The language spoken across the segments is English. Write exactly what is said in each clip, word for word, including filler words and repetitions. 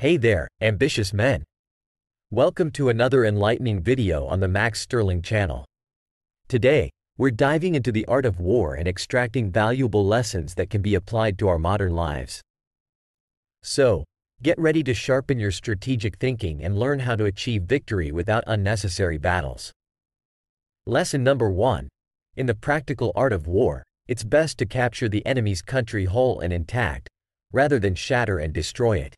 Hey there, ambitious men! Welcome to another enlightening video on the Max Sterling channel. Today, we're diving into the art of war and extracting valuable lessons that can be applied to our modern lives. So, get ready to sharpen your strategic thinking and learn how to achieve victory without unnecessary battles. Lesson number one. In the practical art of war, it's best to capture the enemy's country whole and intact, rather than shatter and destroy it.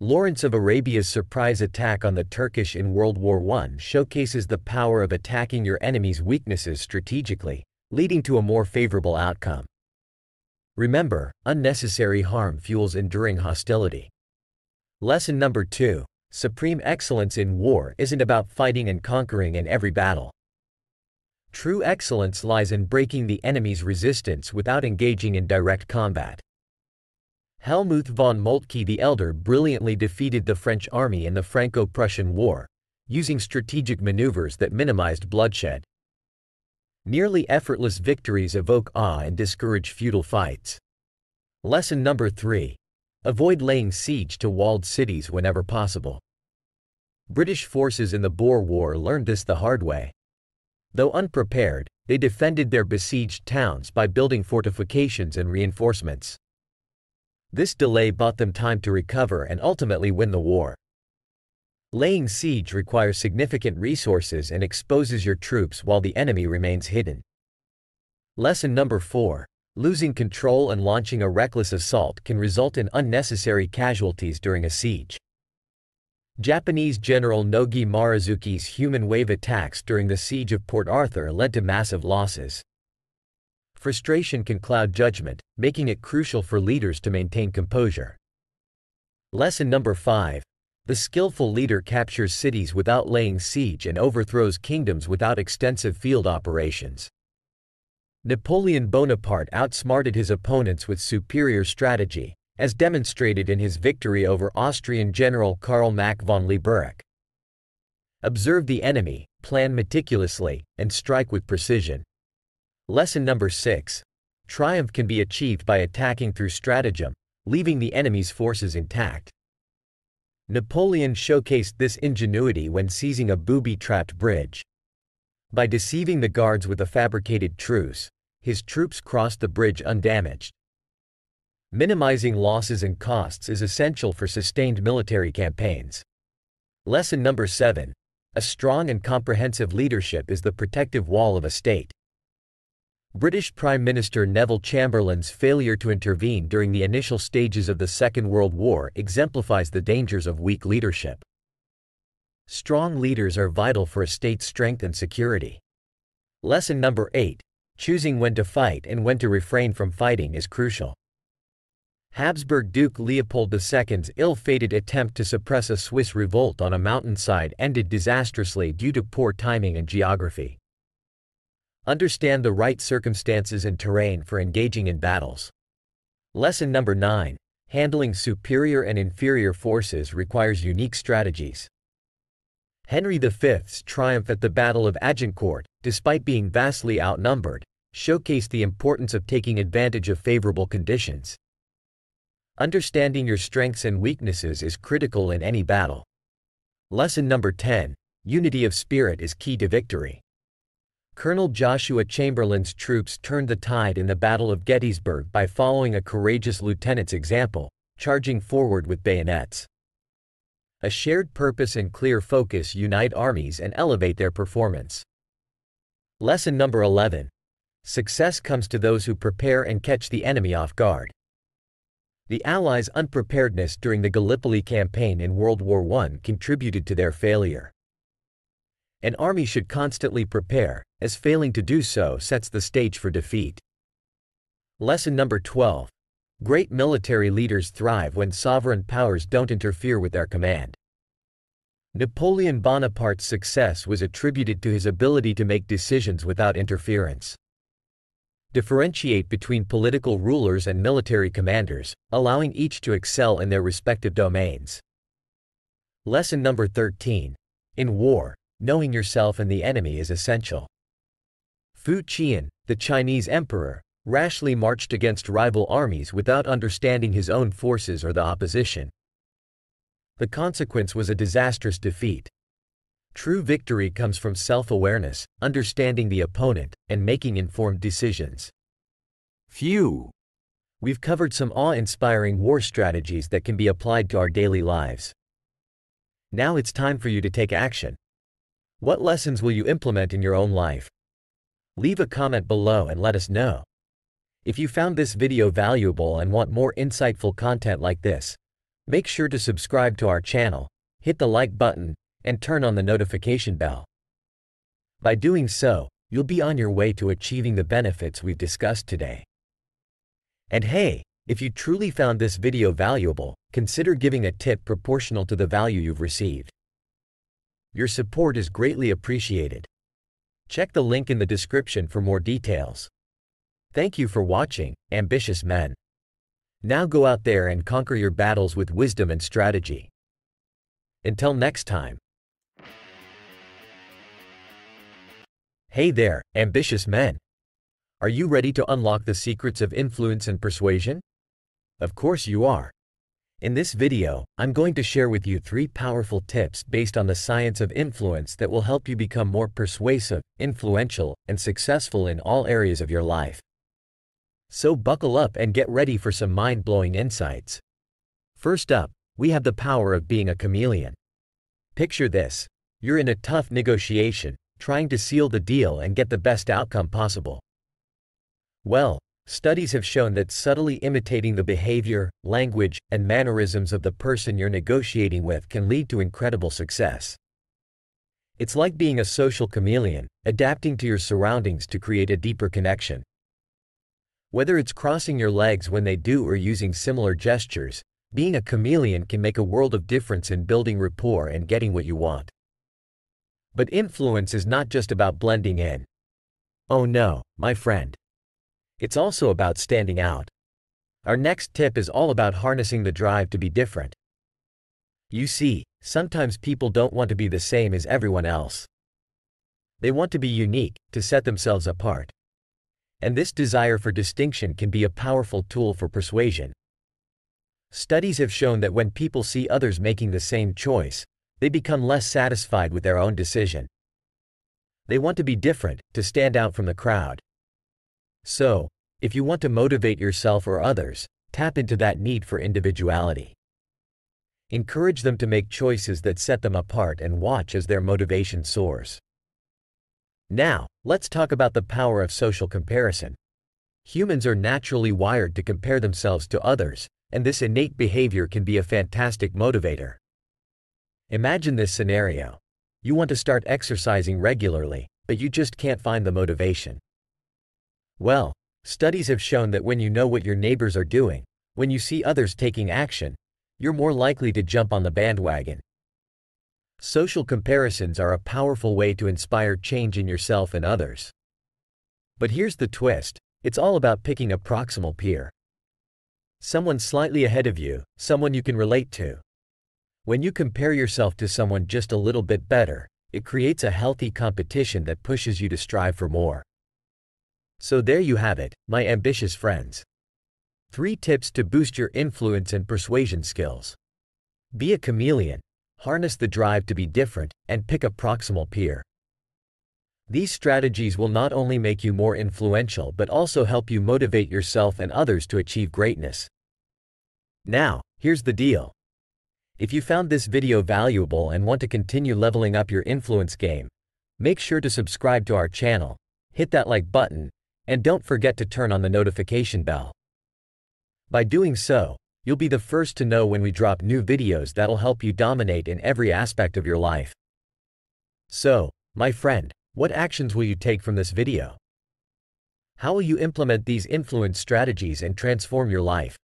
Lawrence of Arabia's surprise attack on the Turkish in World War One showcases the power of attacking your enemy's weaknesses strategically, leading to a more favorable outcome. Remember, unnecessary harm fuels enduring hostility. Lesson number two. Supreme excellence in war isn't about fighting and conquering in every battle. True excellence lies in breaking the enemy's resistance without engaging in direct combat. Helmuth von Moltke the Elder brilliantly defeated the French army in the Franco-Prussian War, using strategic maneuvers that minimized bloodshed. Nearly effortless victories evoke awe and discourage futile fights. Lesson number three. Avoid laying siege to walled cities whenever possible. British forces in the Boer War learned this the hard way. Though unprepared, they defended their besieged towns by building fortifications and reinforcements. This delay bought them time to recover and ultimately win the war. Laying siege requires significant resources and exposes your troops while the enemy remains hidden. Lesson number four. Losing control and launching a reckless assault can result in unnecessary casualties during a siege. Japanese General Nogi Marazuki's human wave attacks during the siege of Port Arthur led to massive losses. Frustration can cloud judgment, making it crucial for leaders to maintain composure. Lesson number five. The skillful leader captures cities without laying siege and overthrows kingdoms without extensive field operations. Napoleon Bonaparte outsmarted his opponents with superior strategy, as demonstrated in his victory over Austrian General Karl Mack von Leiberich. Observe the enemy, plan meticulously, and strike with precision. Lesson number six. Triumph can be achieved by attacking through stratagem, leaving the enemy's forces intact. Napoleon showcased this ingenuity when seizing a booby-trapped bridge. By deceiving the guards with a fabricated truce, his troops crossed the bridge undamaged. Minimizing losses and costs is essential for sustained military campaigns. Lesson number seven. A strong and comprehensive leadership is the protective wall of a state. British Prime Minister Neville Chamberlain's failure to intervene during the initial stages of the Second World War exemplifies the dangers of weak leadership. Strong leaders are vital for a state's strength and security. Lesson number eight. Choosing when to fight and when to refrain from fighting is crucial. Habsburg Duke Leopold the Second's ill-fated attempt to suppress a Swiss revolt on a mountainside ended disastrously due to poor timing and geography. Understand the right circumstances and terrain for engaging in battles. Lesson number nine. Handling superior and inferior forces requires unique strategies. Henry the Fifth's triumph at the Battle of Agincourt, despite being vastly outnumbered, showcased the importance of taking advantage of favorable conditions. Understanding your strengths and weaknesses is critical in any battle. Lesson number ten. Unity of spirit is key to victory. Colonel Joshua Chamberlain's troops turned the tide in the Battle of Gettysburg by following a courageous lieutenant's example, charging forward with bayonets. A shared purpose and clear focus unite armies and elevate their performance. Lesson number eleven. Success comes to those who prepare and catch the enemy off guard. The Allies' unpreparedness during the Gallipoli campaign in World War One contributed to their failure. An army should constantly prepare, as failing to do so sets the stage for defeat. Lesson number twelve. Great military leaders thrive when sovereign powers don't interfere with their command. Napoleon Bonaparte's success was attributed to his ability to make decisions without interference. Differentiate between political rulers and military commanders, allowing each to excel in their respective domains. Lesson number thirteen. In war, knowing yourself and the enemy is essential. Fu Qian, the Chinese emperor, rashly marched against rival armies without understanding his own forces or the opposition. The consequence was a disastrous defeat. True victory comes from self-awareness, understanding the opponent, and making informed decisions. Phew! We've covered some awe-inspiring war strategies that can be applied to our daily lives. Now it's time for you to take action. What lessons will you implement in your own life? Leave a comment below and let us know. If you found this video valuable and want more insightful content like this, make sure to subscribe to our channel, hit the like button, and turn on the notification bell. By doing so, you'll be on your way to achieving the benefits we've discussed today. And hey, if you truly found this video valuable, consider giving a tip proportional to the value you've received. Your support is greatly appreciated. Check the link in the description for more details. Thank you for watching, ambitious men. Now go out there and conquer your battles with wisdom and strategy. Until next time. Hey there, ambitious men! Are you ready to unlock the secrets of influence and persuasion? Of course you are. In this video, I'm going to share with you three powerful tips based on the science of influence that will help you become more persuasive, influential, and successful in all areas of your life. So buckle up and get ready for some mind-blowing insights. First up, we have the power of being a chameleon. Picture this. You're in a tough negotiation, trying to seal the deal and get the best outcome possible. Well, studies have shown that subtly imitating the behavior, language, and mannerisms of the person you're negotiating with can lead to incredible success. It's like being a social chameleon, adapting to your surroundings to create a deeper connection. Whether it's crossing your legs when they do or using similar gestures, being a chameleon can make a world of difference in building rapport and getting what you want. But influence is not just about blending in. Oh no, my friend. It's also about standing out. Our next tip is all about harnessing the drive to be different. You see, sometimes people don't want to be the same as everyone else. They want to be unique, to set themselves apart. And this desire for distinction can be a powerful tool for persuasion. Studies have shown that when people see others making the same choice, they become less satisfied with their own decision. They want to be different, to stand out from the crowd. So, if you want to motivate yourself or others, tap into that need for individuality. Encourage them to make choices that set them apart and watch as their motivation soars. Now, let's talk about the power of social comparison. Humans are naturally wired to compare themselves to others, and this innate behavior can be a fantastic motivator. Imagine this scenario. You want to start exercising regularly, but you just can't find the motivation. Well, studies have shown that when you know what your neighbors are doing, when you see others taking action, you're more likely to jump on the bandwagon. Social comparisons are a powerful way to inspire change in yourself and others. But here's the twist. It's all about picking a proximal peer. Someone slightly ahead of you, someone you can relate to. When you compare yourself to someone just a little bit better, it creates a healthy competition that pushes you to strive for more. So there you have it, my ambitious friends. Three tips to boost your influence and persuasion skills. Be a chameleon, harness the drive to be different, and pick a proximal peer. These strategies will not only make you more influential but also help you motivate yourself and others to achieve greatness. Now, here's the deal. If you found this video valuable and want to continue leveling up your influence game, make sure to subscribe to our channel, hit that like button, and don't forget to turn on the notification bell. By doing so, you'll be the first to know when we drop new videos that'll help you dominate in every aspect of your life. So, my friend, what actions will you take from this video? How will you implement these influence strategies and transform your life?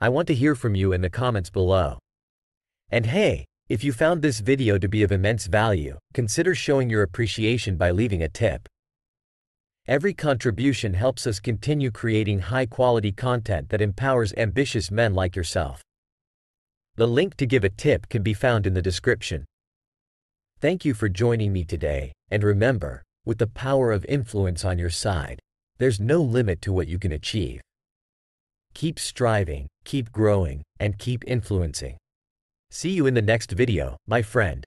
I want to hear from you in the comments below. And hey, if you found this video to be of immense value, consider showing your appreciation by leaving a tip. Every contribution helps us continue creating high-quality content that empowers ambitious men like yourself. The link to give a tip can be found in the description. Thank you for joining me today, and remember, with the power of influence on your side, there's no limit to what you can achieve. Keep striving, keep growing, and keep influencing. See you in the next video, my friend.